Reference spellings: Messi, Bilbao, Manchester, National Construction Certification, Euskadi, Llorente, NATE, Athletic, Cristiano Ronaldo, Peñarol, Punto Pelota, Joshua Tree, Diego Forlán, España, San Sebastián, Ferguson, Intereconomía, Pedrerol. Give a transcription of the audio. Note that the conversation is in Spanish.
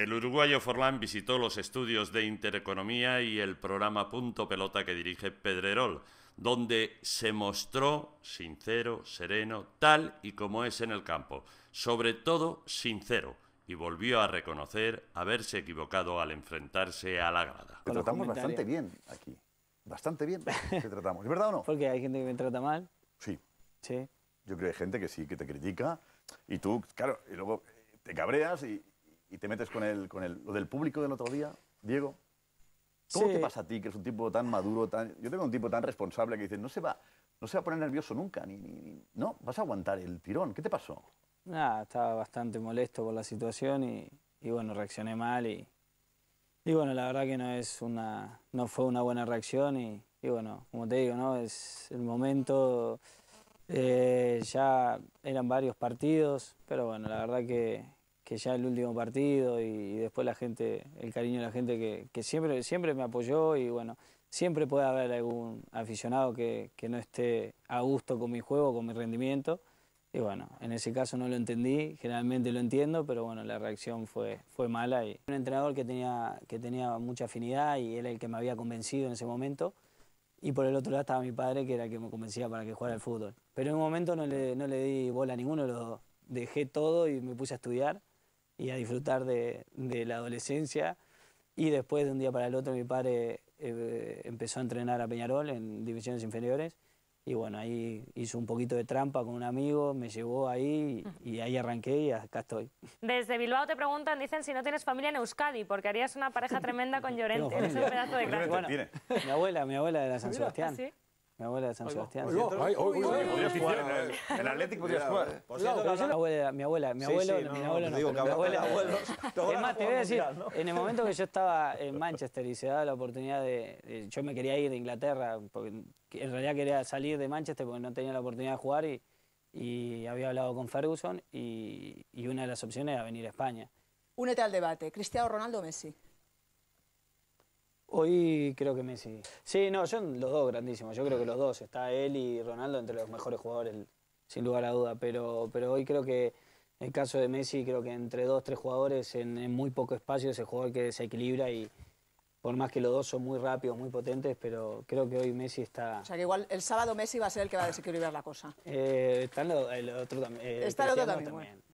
El uruguayo Forlán visitó los estudios de Intereconomía y el programa Punto Pelota que dirige Pedrerol, donde se mostró sincero, sereno, tal y como es en el campo, sobre todo sincero, y volvió a reconocer haberse equivocado al enfrentarse a la grada. Te tratamos bastante bien aquí, bastante bien te tratamos, ¿es verdad o no? Porque hay gente que me trata mal. Sí. Sí. Yo creo que hay gente que sí, que te critica, y tú, claro, y luego te cabreas y te metes con el lo del público del otro día, Diego. ¿Cómo te pasa a ti, que es un tipo tan maduro, tan... Yo tengo un tipo tan responsable que dice, no se va a poner nervioso nunca, ni... No, vas a aguantar el tirón. ¿Qué te pasó? Nada, estaba bastante molesto por la situación y bueno, reaccioné mal y bueno, la verdad que no fue una buena reacción y bueno, como te digo, ¿no? Es el momento, ya eran varios partidos, pero bueno, la verdad que ya el último partido y después la gente, el cariño de la gente que siempre me apoyó y bueno, siempre puede haber algún aficionado que no esté a gusto con mi juego, con mi rendimiento y bueno, en ese caso no lo entendí, generalmente lo entiendo, pero bueno, la reacción fue mala. Y un entrenador que tenía mucha afinidad y era el que me había convencido en ese momento y por el otro lado estaba mi padre que era el que me convencía para que jugara al fútbol. Pero en un momento no le di bola a ninguno, lo dejé todo y me puse a estudiar y a disfrutar de la adolescencia. Y después, de un día para el otro, mi padre empezó a entrenar a Peñarol en divisiones inferiores. Y bueno, ahí hizo un poquito de trampa con un amigo, me llevó ahí y ahí arranqué y acá estoy. Desde Bilbao te preguntan, dicen si no tienes familia en Euskadi, porque harías una pareja tremenda con Llorente. Eres un pedazo de crack. Bueno, mi abuela de San Sebastián. ¿Ah, sí? Mi abuela de San Sebastián. El Athletic podría jugar. Mi abuelo. Es más, te voy a decir, en el momento que yo estaba en Manchester y se daba la oportunidad de... Yo me quería ir de Inglaterra, porque en realidad quería salir de Manchester porque no tenía la oportunidad de jugar y había hablado con Ferguson y una de las opciones era venir a España. Únete al debate, ¿Cristiano Ronaldo o Messi? Hoy creo que Messi. Sí, no, son los dos grandísimos. Yo creo que los dos. Está él y Ronaldo entre los mejores jugadores, sin lugar a duda. Pero hoy creo que, en el caso de Messi, creo que entre dos, tres jugadores en muy poco espacio es el jugador que se equilibra y por más que los dos son muy rápidos, muy potentes, pero creo que hoy Messi está... O sea, que igual el sábado Messi va a ser el que va a desequilibrar la cosa. Está el otro también. Está el otro también.